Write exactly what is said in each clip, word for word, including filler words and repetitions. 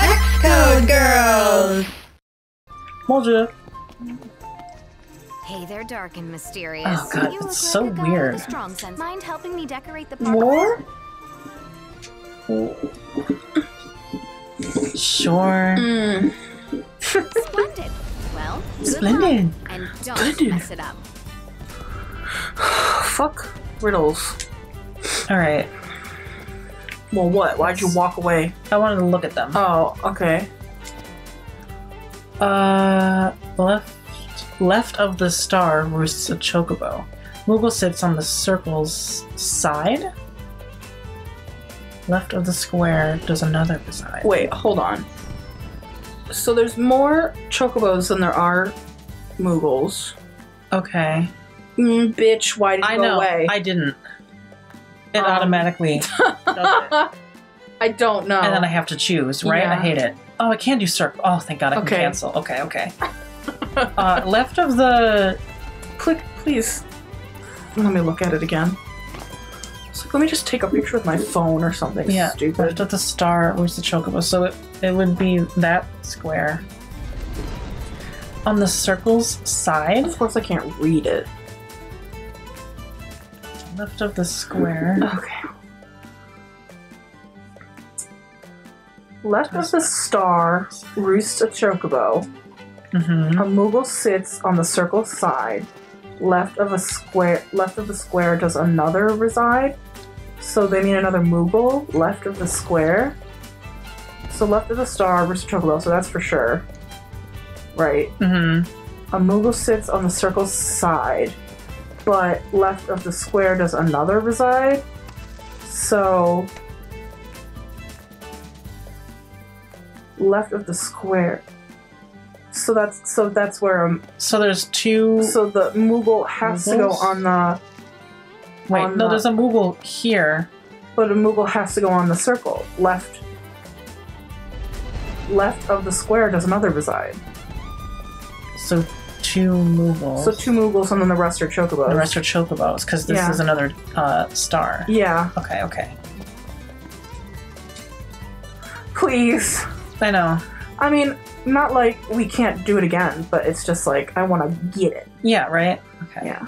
Hex Code Girls! Bonjour. Hey, they're dark and mysterious. Oh god, you it's so like weird. Mind helping me decorate the park? Sure. Mm. Splendid. Well, splendid. And don't splendid. Mess it up. Fuck riddles. Alright. Well, what? Why'd you walk away? I wanted to look at them. Oh, okay. Uh, left, left of the star roosts a chocobo. Moogle sits on the circle's side. Left of the square does another beside. Wait, hold on. So there's more chocobos than there are Moogles. Okay. Mm, bitch, why did you I go know, away? I didn't. It um, automatically does it. I don't know. And then I have to choose, right? Yeah. I hate it. Oh, I can do circle. Oh, thank God I okay. can cancel. Okay, okay. uh, left of the... Click, please. Let me look at it again. It's like, let me just take a picture with my phone or something yeah. stupid. Left of the star, where's the chocobo? So it, it would be that square. On the circle's side? Of course I can't read it. Left of the square. Okay. Left of the star roosts a chocobo. Mm-hmm. A Moogle sits on the circle's side. Left of a square, left of the square does another reside. So they mean another Moogle. Left of the square. So left of the star roosts a chocobo. So that's for sure, right? Mm-hmm. A Moogle sits on the circle's side. But left of the square does another reside. So left of the square. So that's so that's where um so there's two so the Moogle has Moogles? To go on the Wait, on no the, there's a Moogle here. But a Moogle has to go on the circle. Left Left of the square does another reside. So two Moogles. So two Moogles and then the rest are chocobos. The rest are chocobos, because this yeah. is another uh, star. Yeah. Okay, okay. Please. I know. I mean, not like we can't do it again, but it's just like, I want to get it. Yeah, right? Okay. Yeah.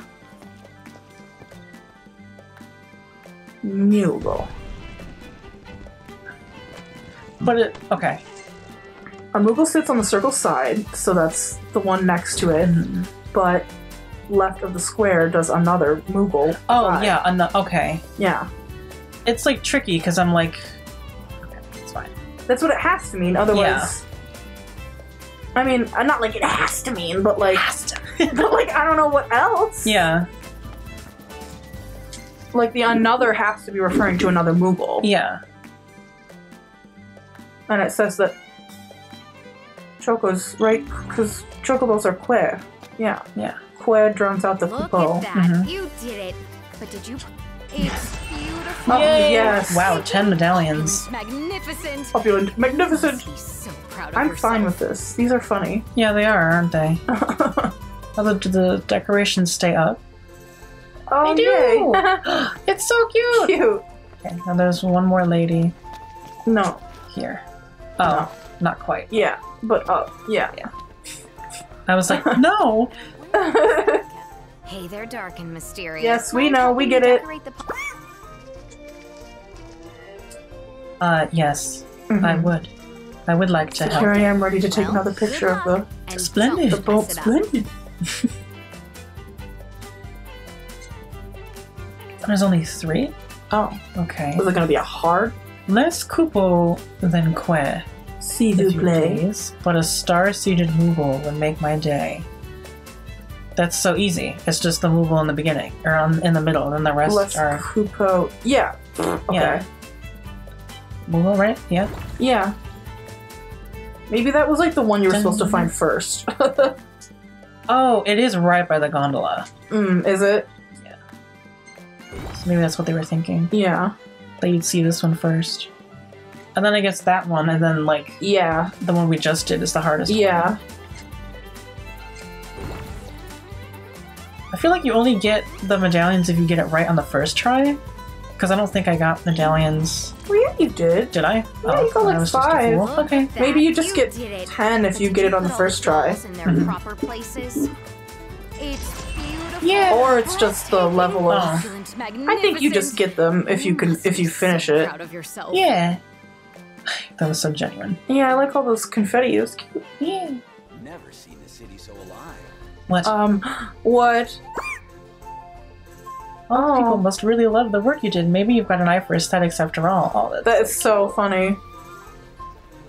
Moogle. But it, okay. A Moogle sits on the circle side, so that's the one next to it, mm-hmm. but left of the square does another Moogle. Oh, side. Yeah, an okay. Yeah. It's, like, tricky, because I'm like, okay, it's fine. That's what it has to mean, otherwise... Yeah. I mean, not like it has to mean, but like... Has to. But, like, I don't know what else. Yeah. Like, the another has to be referring to another Moogle. Yeah. And it says that... Chocos, right? Because chocobos are queer. Yeah. Yeah. Queer drowns out the Kupo. Mm-hmm. You did it. But did you... It's beautiful. Oh, yes. Wow, ten medallions. Magnificent. Opulent. Magnificent. So proud of I'm herself. Fine with this. These are funny. Yeah, they are, aren't they? Although, do the decorations stay up? Oh, they do. It's so cute. Cute. Okay, now there's one more lady. No. Here. Oh, no. Not quite. Yeah. But up, yeah, yeah. I was like, no. Hey, they're dark and mysterious. Yes, we know. We get it. Uh, yes, mm-hmm. I would. I would like to help. Here I am, ready to take well, another picture of the splendid, the bolt splendid. There's only three. Oh, okay. Was it gonna be a hard? Less Kupo than Que. S'il vous plaît. But a star-seated Moogle would make my day. That's so easy. It's just the Moogle in the beginning, or on, in the middle, and then the rest Let's are... Kupo. Yeah. Okay. Yeah. Moogle, right? Yeah. Yeah. Maybe that was like the one you were Dun supposed to find first. Oh, it is right by the gondola. Mm, is it? Yeah. So maybe that's what they were thinking. Yeah. That you'd see this one first. And then I guess that one, and then like yeah, the one we just did is the hardest. Yeah. One. I feel like you only get the medallions if you get it right on the first try. Because I don't think I got medallions. Well, yeah, you did. Did I? Yeah, oh, you got like five. Okay. Maybe you just get ten if you get it on the first try. Yeah. Or it's just the level of. I think you just get them if you can if you finish it. Yeah. That was so genuine. Yeah, I like all those confetti. It was cute. Yeah. Never seen the city so alive. What? Um. What? Oh, people must really love the work you did. Maybe you've got an eye for aesthetics after all. Oh, that's that is so funny.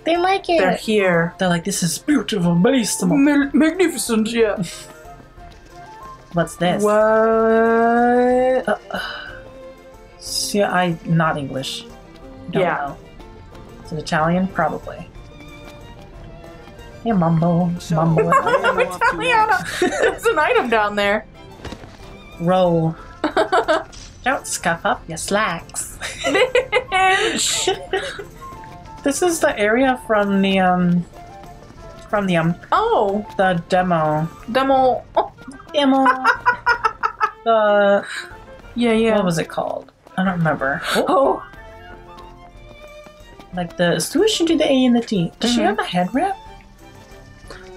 They like it. They're here. They're like, this is beautiful, amazing, Mag magnificent. Yeah. What's this? What? Uh, uh, see, I not English. Don't yeah. Know. Is it Italian? Probably. Yeah, mumbo, mumbo. Italiana. It's an item down there. Roll. Don't scuff up your slacks. This is the area from the um, from the um. Oh, the demo. Demo. Oh. Demo. The yeah yeah. What was it called? I don't remember. Oh. Like the solution to the A and the T. Does mm -hmm. she have a head wrap?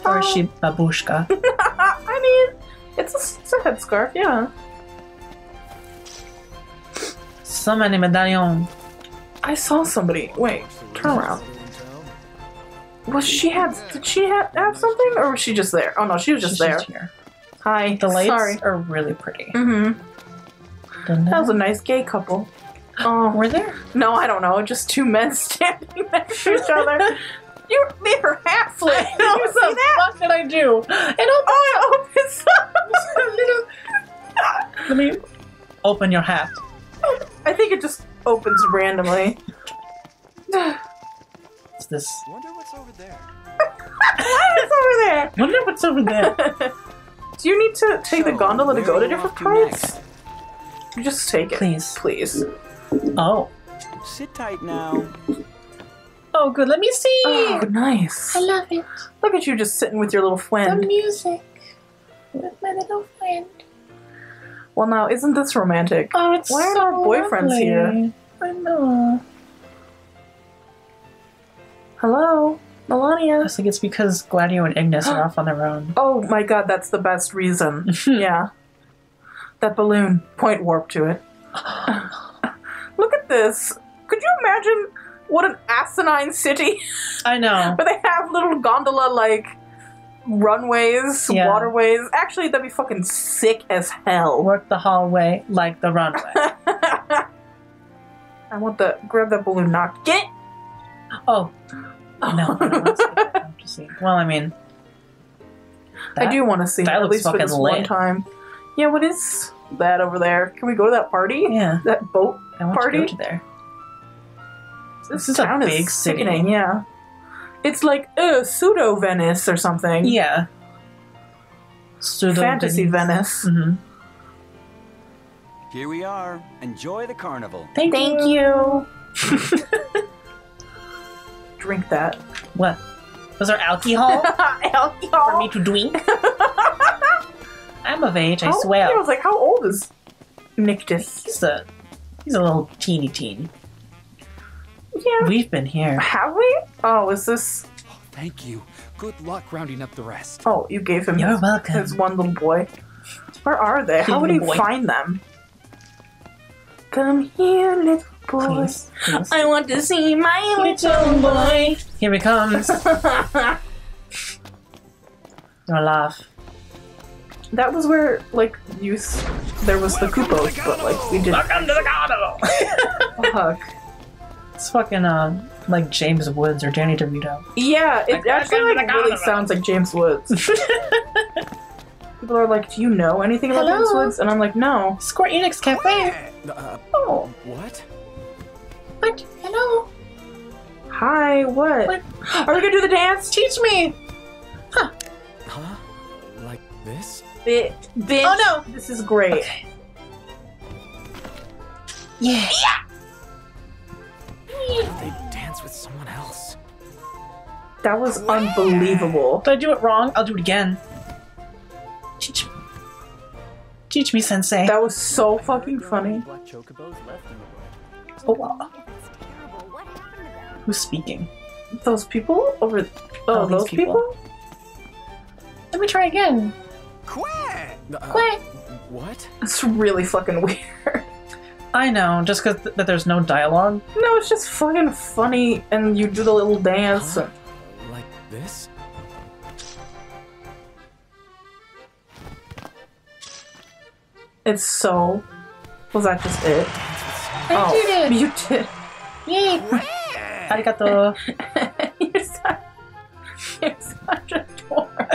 Oh. Or is she babushka? I mean, it's a, it's a headscarf, yeah. So many medallions. I saw somebody. Wait, turn around. Was she had? Did she have, have something, or was she just there? Oh no, she was just She's there. Just here. Hi. The lights Sorry. are really pretty. Mm-hmm. That know. was a nice gay couple. Oh, were there? No, I don't know. Just two men standing next to each other. You made her hat flip. What the that? fuck did I do? It opens. Oh, it opens up. Let me open your hat. I think it just opens randomly. What's this? Wonder what's over there. Why is over there? Wonder what's over there. Do you need to take so, the gondola to go to different parts? You just take it, please, please. Oh. Sit tight now. Oh, good. Let me see. Oh, nice. I love it. Look at you just sitting with your little friend. The music with my little friend. Well, now, isn't this romantic? Oh, it's Why so aren't our boyfriends lovely. here? I know. Hello? Melania? I think it's because Gladio and Ignis are off on their own. Oh my god, that's the best reason. Yeah. That balloon. Point warp to it. Look at this. Could you imagine what an asinine city? I know. But they have little gondola-like... runways, yeah. waterways. Actually, that'd be fucking sick as hell. Work the hallway like the runway. I want the grab that balloon knocked. Get. Oh no! I don't want to see that. I have to see. Well, I mean, that, I do want to see that. At least for this one time. Yeah. What is that over there? Can we go to that party? Yeah. That boat I want party. To go to there. This, this is town a big is city. Sickening, yeah. It's like uh, pseudo Venice or something. Yeah. Pseudo fantasy Venice. Venice. Mm-hmm. Here we are. Enjoy the carnival. Thank, Thank you. you. Drink that. What? Was there alcohol? Alcohol for me to drink? I'm of age. I how, swear. I was like, how old is Noctis? He's a he's a little teeny teen. Yeah. We've been here. Have we? Oh, is this? Oh, thank you. Good luck rounding up the rest. Oh, you gave him. You're his, welcome. His one little boy. Where are they? Little How would he find them? Come here, little boy. Please, please. I want to see my little boy. Here he comes. Don't laugh. That was where, like, you. There was welcome the Kupos, the but like we did. Welcome to the carnival. Fuck. It's fucking uh, like James Woods or Danny DeVito. Yeah, it like, actually like, really sounds like James Woods. People are like, do you know anything about Hello? James Woods? And I'm like, no. Square Enix Cafe. Uh, oh. What? What? Hello. Hi, what? What? Are we gonna do the dance? Teach me. Huh. Huh? Like this? Bit, bitch. Oh no. This is great. Okay. Yeah. Yeah. They dance with someone else. That was unbelievable. Did I do it wrong? I'll do it again. Teach me, sensei. That was so fucking funny. Oh, wow. Who's speaking? Those people over. Th oh, All those people? people? Let me try again. Quack! Quack! Uh, what? It's really fucking weird. I know, just because th that there's no dialogue. No, it's just fucking funny, and you do the little dance. Huh? Like this? It's so. Was that just it? I oh, did it! You did. Yay! Arigato. You're, such, you're such a dork.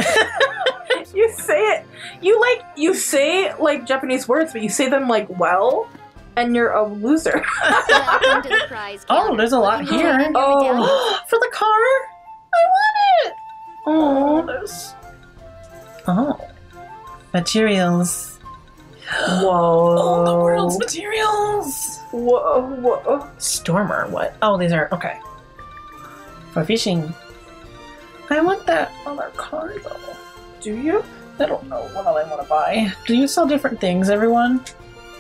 You say it. You like. You say like Japanese words, but you say them like well, and you're a loser. Oh, there's a lot here. Oh, for the car! I want it. Oh, there's. Oh, materials. Whoa! All the world's materials! Whoa, whoa. Stormer, what? Oh, these are, okay. For fishing. I want that other car, though. Do you? I don't know what all I want to buy. Do you sell different things, everyone?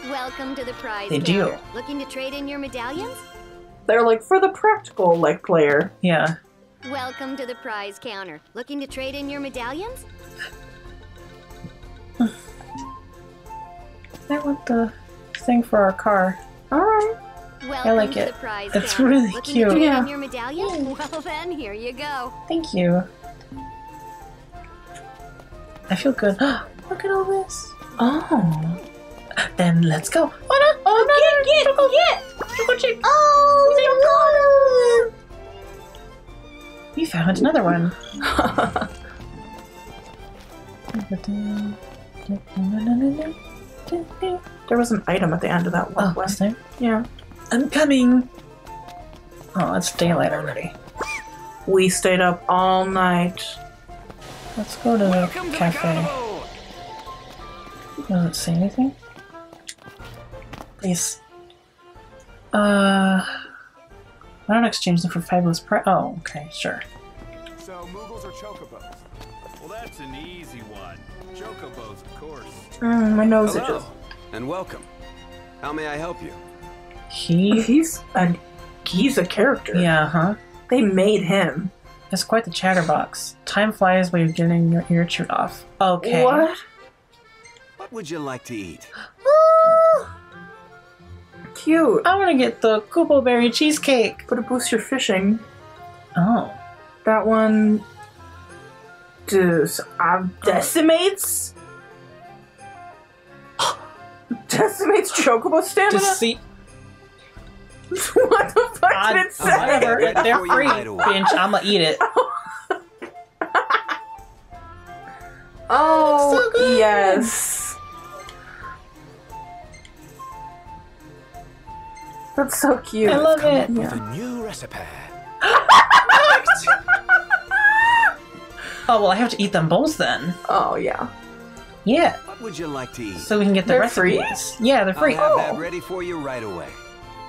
Welcome to the prize. They counter. do. Looking to trade in your medallions? They're like for the practical, like, player. Yeah. Welcome to the prize counter. Looking to trade in your medallions? I want the thing for our car. Alright. I like it. It's really cute. Yeah. Well then, here you go. Thank you. I feel good. Look at all this. Oh. Then let's go. Oh no! Oh, get it! Get it! Oh, we got it! We found another one. There was an item at the end of that one. Oh, was there? Yeah. I'm coming! Oh, it's daylight already. We stayed up all night. Let's go to the cafe. Does it say anything? Please. Uh... I don't exchange them for fabulous price. Oh, okay, sure. So, Moogles or Chocobos? Well, that's an easy one. Chocobos, of course. Mm, my nose Hello, itches. And welcome. How may I help you? He he's a he's a character. Yeah, huh? They made him. It's quite the chatterbox. Time flies when you're getting your ear chewed off. Okay. What? What would you like to eat? Oh, cute. I want to get the Kupo berry cheesecake. But it boosts your fishing. Oh. That one. Dudes, I'm decimates. Oh. Decimates Chocobo stamina. Dece what the fuck I, did it say? Whatever, they're free, bitch. I'ma eat it. Oh, so yes. That's so cute. I love Come it. With yeah. a new recipe. Oh, well, I have to eat them both then. Oh, yeah. Yeah. What would you like to eat? So we can get the they're recipes. Free? Yeah, they're free. I'll have oh. that ready for you right away.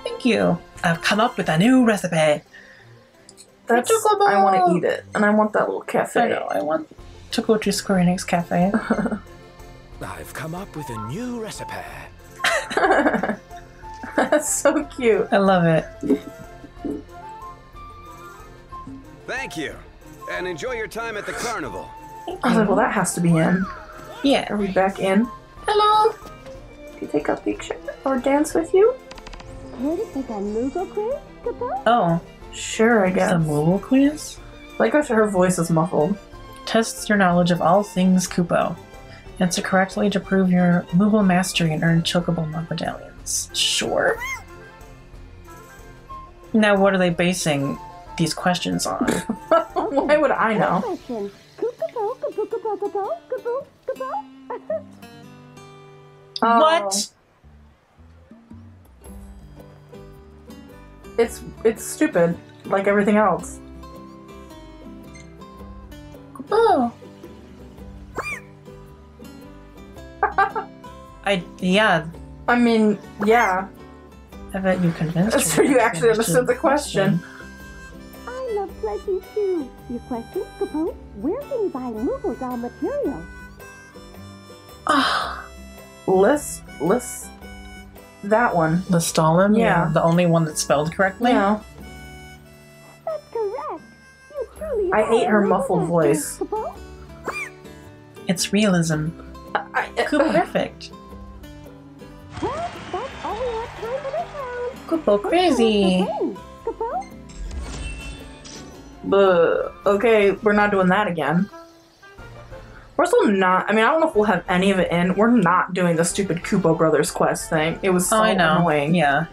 Thank you. I've come up with a new recipe. That's, I want to eat it. And I want that little cafe. I know. I want to go to Square Enix Cafe. I've come up with a new recipe. That's so cute. I love it. Thank you. And enjoy your time at the carnival. I was like, well, that has to be in. Yeah. Are we back in? Hello! Can you take a picture or dance with you? Oh. Sure, I guess. The Moogle quiz? Like after her voice is muffled. Tests your knowledge of all things Kupo. Answer correctly to prove your Moogle mastery and earn Chocobo medallions. Sure. Now, what are they basing these questions on? Why would I know? What? It's it's stupid, like everything else. Oh. I yeah. I mean yeah. I bet you convinced me. So you actually understood the question. question. Pleasant too. Your question, Kupo? Where can you buy Moogle doll material? Ah, list list that one. The Stalin? Yeah. The only one that's spelled correctly? Yeah. That's correct. You truly I hate her muffled voice. It's realism. Uh, I, uh, Kupo perfect. Well, that's all we have time for this round. Kupo crazy. But okay, we're not doing that again. We're still not. I mean, I don't know if we'll have any of it in. We're not doing the stupid Kupo Brothers quest thing. It was so oh, I know. annoying. Yeah.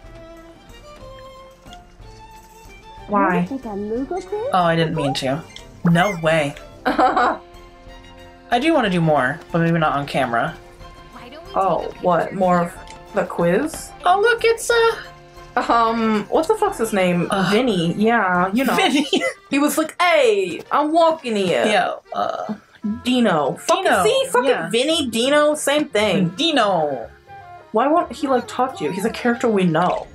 Why? Oh, I didn't mean to. No way. I do want to do more, but maybe not on camera. Oh, what? More of the quiz? Oh, look, it's a. Um, what the fuck's his name? Uh, Vinny. Yeah, you know. Vinny. He was like, hey, I'm walking here. Yeah. Uh, Dino. Fucking, Dino. See? Fucking yeah. Vinny, Dino, same thing. Dino. Why won't he, like, talk to you? He's a character we know.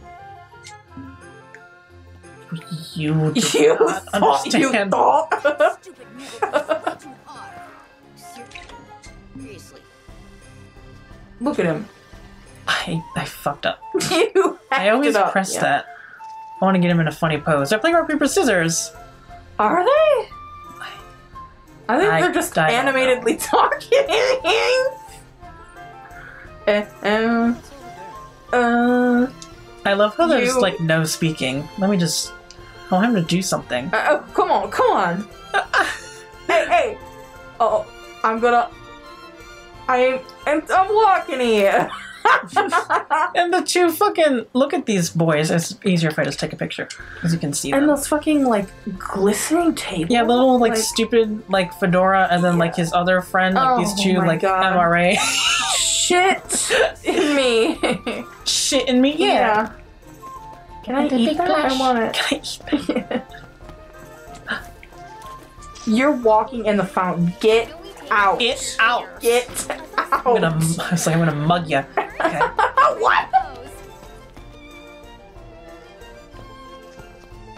You do you not thought, understand. You thought? Stupid nigga, you are. Seriously. Look at him. I, I fucked up. You I always up. press yeah. that. I want to get him in a funny pose. They're playing rock, paper, scissors. Are they? I, I think I, they're just I animatedly talking. uh, um, uh, I love how there's like no speaking. Let me just. I want him to do something. Uh, oh, come on, come on. Uh, uh, hey, hey. Oh, I'm gonna. I am. I'm walking here. And the two fucking look at these boys. It's easier if I just take a picture, as you can see. And them. those fucking like glistening tables. Yeah, little like, like stupid like fedora, and then yeah. like his other friend, like oh, these two like God. M R A. Shit in me. Shit in me. Yeah. yeah. Can I, I eat that? Gosh. I want it. Can I eat that? You're walking in the fountain. Get out. Get out. Get out. I'm gonna, I was like, I'm gonna mug you. Okay. What?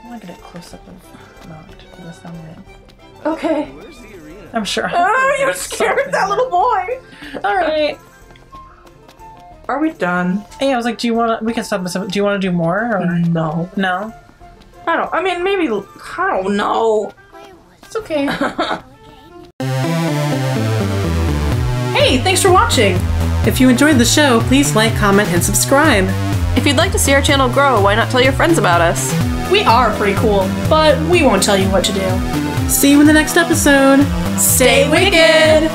I want to get a close up of Noct. Okay. I'm sure. Oh, you scared that little boy. All right. Are we done? Yeah, I was like, do you want to? We can stop this. Do you want to do more? Or? No. No. I don't. I mean, maybe. I don't know. It's okay. Hey, thanks for watching. If you enjoyed the show, please like, comment, and subscribe. If you'd like to see our channel grow, why not tell your friends about us? We are pretty cool, but we won't tell you what to do. See you in the next episode. Stay wicked!